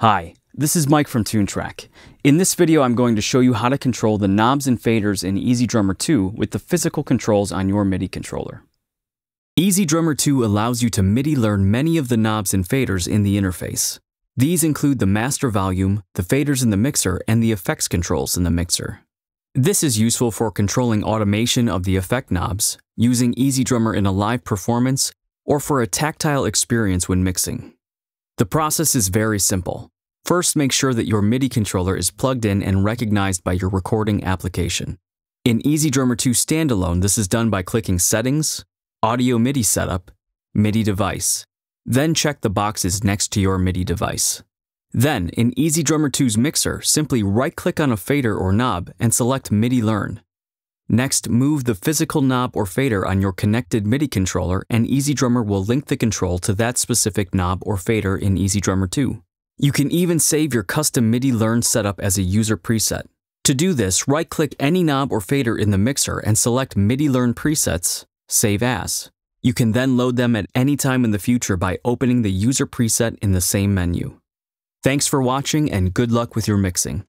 Hi, this is Mike from Toontrack. In this video I'm going to show you how to control the knobs and faders in EZdrummer 2 with the physical controls on your MIDI controller. EZdrummer 2 allows you to MIDI learn many of the knobs and faders in the interface. These include the master volume, the faders in the mixer, and the effects controls in the mixer. This is useful for controlling automation of the effect knobs, using EZdrummer in a live performance, or for a tactile experience when mixing. The process is very simple. First, make sure that your MIDI controller is plugged in and recognized by your recording application. In EZdrummer 2 Standalone, this is done by clicking Settings, Audio MIDI Setup, MIDI Device. Then check the boxes next to your MIDI device. Then, in EZdrummer 2's mixer, simply right-click on a fader or knob and select MIDI Learn. Next, move the physical knob or fader on your connected MIDI controller and EZdrummer will link the control to that specific knob or fader in EZdrummer 2. You can even save your custom MIDI Learn setup as a user preset. To do this, right-click any knob or fader in the mixer and select MIDI Learn presets, Save As. You can then load them at any time in the future by opening the user preset in the same menu. Thanks for watching and good luck with your mixing.